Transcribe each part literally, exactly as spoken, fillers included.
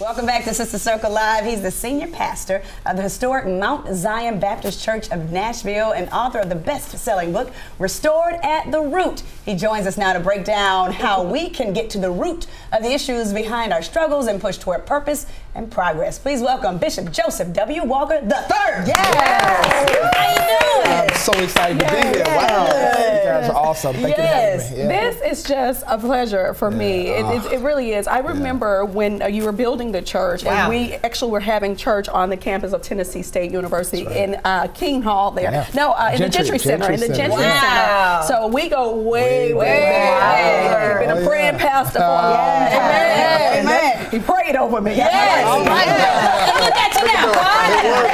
Welcome back to Sister Circle Live. He's the senior pastor of the historic Mount Zion Baptist Church of Nashville and author of the best-selling book, Restored at the Root. He joins us now to break down how we can get to the root of the issues behind our struggles and push toward purpose and progress. Please welcome Bishop Joseph W. Walker the third. Yes. Yes. How you doing? I'm so excited yes. to be here. Wow. Yes. You guys are awesome. Thank yes. you for having me. Yeah. This is just a pleasure for yeah. me. It, it, it really is. I remember yeah. when uh, you were building the church, wow. and we actually were having church on the campus of Tennessee State University right. in uh, King Hall there. Yeah. No, uh, in Gentry, the Gentry Center, Gentry in the Gentry Center. Wow. So we go way, way, way back. You've been a praying yeah. pastor for a long time. Amen. Amen. He prayed over me. Yes. yes. Oh my God. And look at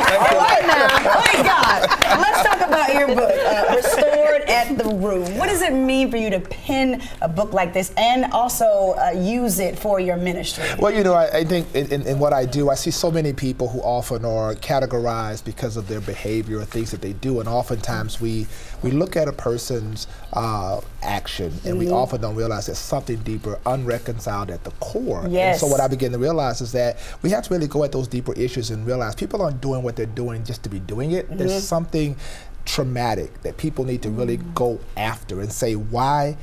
you now. All right now. Praise God. Let's talk about your book, uh, Restored at the Root. What does it mean for you to pen a book like this and also uh, use it for your ministry? Well, you know, I, I think In, in, in what I do, I see so many people who often are categorized because of their behavior or things that they do, and oftentimes we we look at a person's uh, action, and mm-hmm. we often don't realize there's something deeper, unreconciled at the core. Yes. And so what I begin to realize is that we have to really go at those deeper issues and realize people aren't doing what they're doing just to be doing it. Mm-hmm. There's something traumatic that people need to really mm-hmm. go after and say, why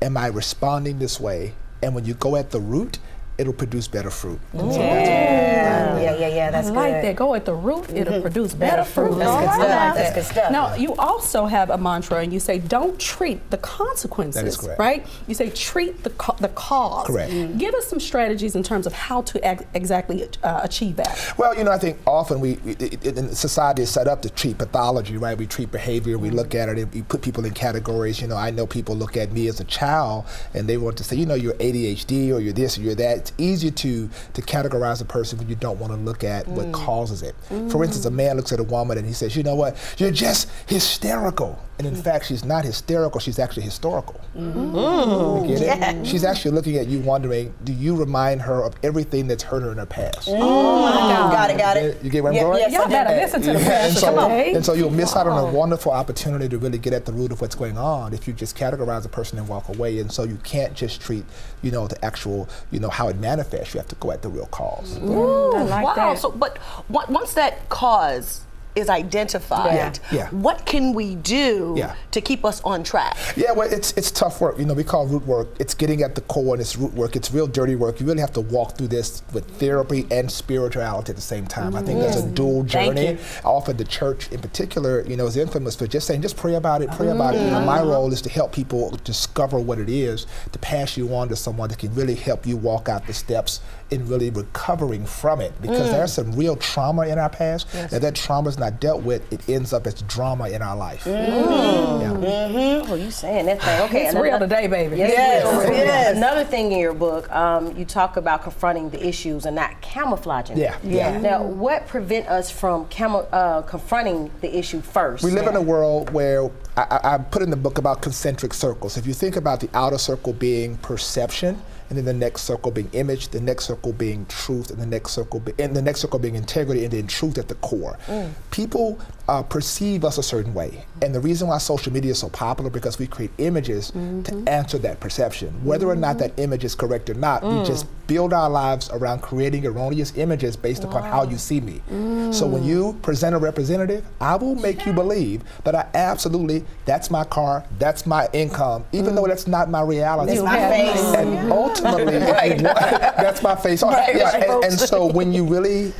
am I responding this way? And when you go at the root, it'll produce better fruit. Yeah. yeah, yeah, yeah, yeah. That's I like good. that. Go at the root, mm-hmm. it'll produce better, better fruit. That's good, right. stuff. That's good stuff. Now, you also have a mantra, and you say, don't treat the consequences. That is correct. Right? You say, treat the ca the cause. Correct. Mm-hmm. Give us some strategies in terms of how to ac exactly uh, achieve that. Well, you know, I think often we, it, it, it, society is set up to treat pathology, right? We treat behavior, we look at it, and we put people in categories. You know, I know people look at me as a child, and they want to say, you know, you're A D H D, or you're this, or you're that. It's easier to to categorize a person when you don't want to look at mm. what causes it. Mm. For instance, a man looks at a woman and he says, you know what, you're just hysterical. And in mm. fact, she's not hysterical, she's actually historical. Mm. Mm. You get it? Yeah. She's actually looking at you wondering, do you remind her of everything that's hurt her in her past? Mm. Oh my God. Got it, got it. You get where I'm going? Yes, y'all better listen to the past. Come on. And so you'll miss out on a wonderful opportunity to really get at the root of what's going on if you just categorize a person and walk away. And so you can't just treat, you know, the actual, you know, how it manifest, you have to go at the real cause. Ooh, I like wow. that. So, but once that cause is identified, yeah. Yeah. what can we do yeah. to keep us on track? Yeah, well, it's it's tough work. You know, we call root work, it's getting at the core, and it's root work. It's real dirty work. You really have to walk through this with therapy and spirituality at the same time. Mm-hmm. I think yes. that's a dual journey. Often the church in particular, you know, is infamous for just saying, just pray about it, pray mm-hmm. about it. You know, my role is to help people discover what it is, to pass you on to someone that can really help you walk out the steps in really recovering from it, because mm. there's some real trauma in our past, yes. and that trauma is not dealt with, it ends up as drama in our life. Mm. Mm. Yeah. Mm-hmm. Well, you saying that thing. Okay, it's another, real today, baby. Yes, yes. yes. yes. yes. Another thing in your book, um, you talk about confronting the issues and not camouflaging. Yeah. yeah. yeah. Now, what prevent us from camo uh, confronting the issue first? We live yeah. in a world where I, I put in the book about concentric circles. If you think about the outer circle being perception, and then the next circle being image, the next circle being truth, and the next circle, be, and the next circle being integrity, and then truth at the core. Mm. People uh, perceive us a certain way, and the reason why social media is so popular because we create images mm-hmm. to answer that perception. Whether mm-hmm. or not that image is correct or not, mm. we just build our lives around creating erroneous images based wow. upon how you see me. Mm. So when you present a representative, I will make you believe that I absolutely, that's my car, that's my income, even mm. though that's not my reality. That's my face. And yeah. ultimately, right. want, that's my face. Right, yeah, right. And, and so when you really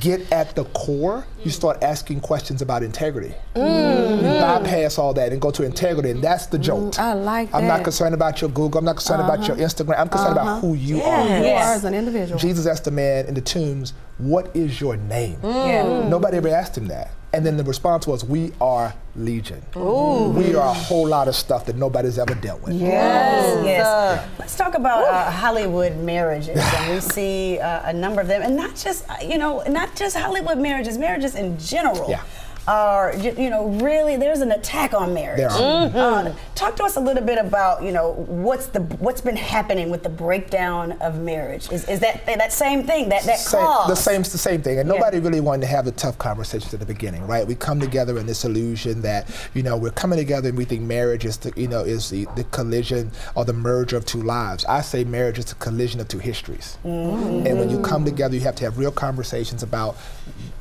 get at the core, you start asking questions about integrity. Mm. You bypass all that and go to integrity, and that's the jolt. Mm, I like that. I'm not concerned about your Google. I'm not concerned uh-huh. about your Instagram. I'm concerned uh-huh. about who you yeah. are. Who yes. you are as an individual. Jesus asked the man in the tombs, what is your name? Mm. Yeah. Nobody ever asked him that. And then the response was, we are Legion. Ooh. We are a whole lot of stuff that nobody's ever dealt with. Yes. yes. Uh, Let's talk about uh, Hollywood marriages. And we see uh, a number of them, and not just, you know, not just Hollywood marriages, marriages in general. Yeah. are, you know, really, there's an attack on marriage. There are. Mm-hmm. uh, talk to us a little bit about, you know, what's the what's been happening with the breakdown of marriage. Is, is that that same thing, that, that same, cause? The same, the same thing. And nobody yeah. really wanted to have the tough conversations at the beginning, right? We come together in this illusion that, you know, we're coming together and we think marriage is, the, you know, is the, the collision or the merger of two lives. I say marriage is the collision of two histories. Mm-hmm. And when you come together, you have to have real conversations about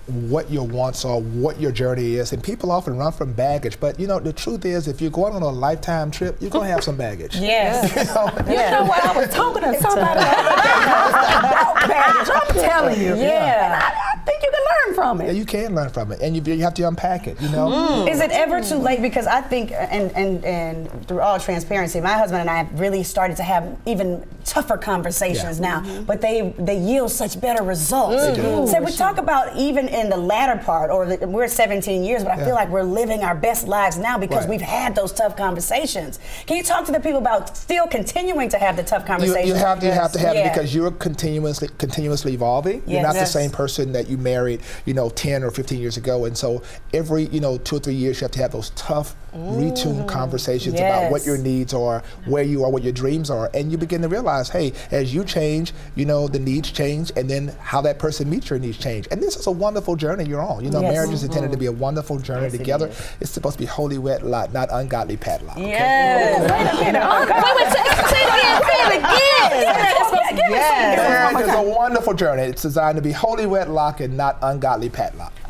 what your wants are, what your journey is, and people often run from baggage. But you know, the truth is, if you're going on a lifetime trip, you're gonna have some baggage. Yes. You know, yeah. you know what? I was talking to somebody about baggage. I'm telling you. Yeah. And I, I think you can learn from it. Yeah, you can learn from it, and you, you have to unpack it. You know. Mm. Is it ever too late? Because I think, and and and through all transparency, my husband and I have really started to have even tougher conversations yeah. now. Mm-hmm. But they they yield such better results. They do. So we talk about even. In the latter part, or the, we're seventeen years, but I yeah. feel like we're living our best lives now because right. we've had those tough conversations. Can you talk to the people about still continuing to have the tough conversations? You, you have to yes. have to have yeah. it because you're continuously continuously evolving. Yes. You're not yes. the same person that you married, you know, ten or fifteen years ago, and so every you know two or three years you have to have those tough, mm. retuned conversations yes. about what your needs are, where you are, what your dreams are, and you begin to realize, hey, as you change, you know, the needs change, and then how that person meets your needs change, and this is a wonderful. Journey you're on. You know, yes. marriage is intended mm-hmm. to be a wonderful journey yes, together. It it's supposed to be holy wedlock, not ungodly padlock. Okay? Yes. Wait a minute. Oh, wait, wait, say it again. Say it again. Yes. Yes. Yes. Yes. Marriage is a wonderful journey. It's designed to be holy wedlock and not ungodly padlock. I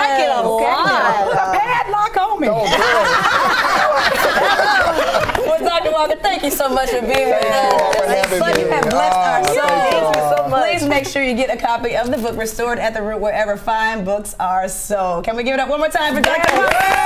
like it a lot. Put a padlock on me. Well, Doctor Walker, thank you so much for being with us. You have blessed our souls. Please make sure you get a copy of the book, Restored at the Root, wherever fine books are sold. Can we give it up one more time for Doctor Walker?